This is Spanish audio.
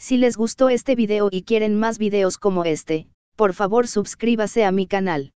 Si les gustó este video y quieren más videos como este, por favor suscríbase a mi canal.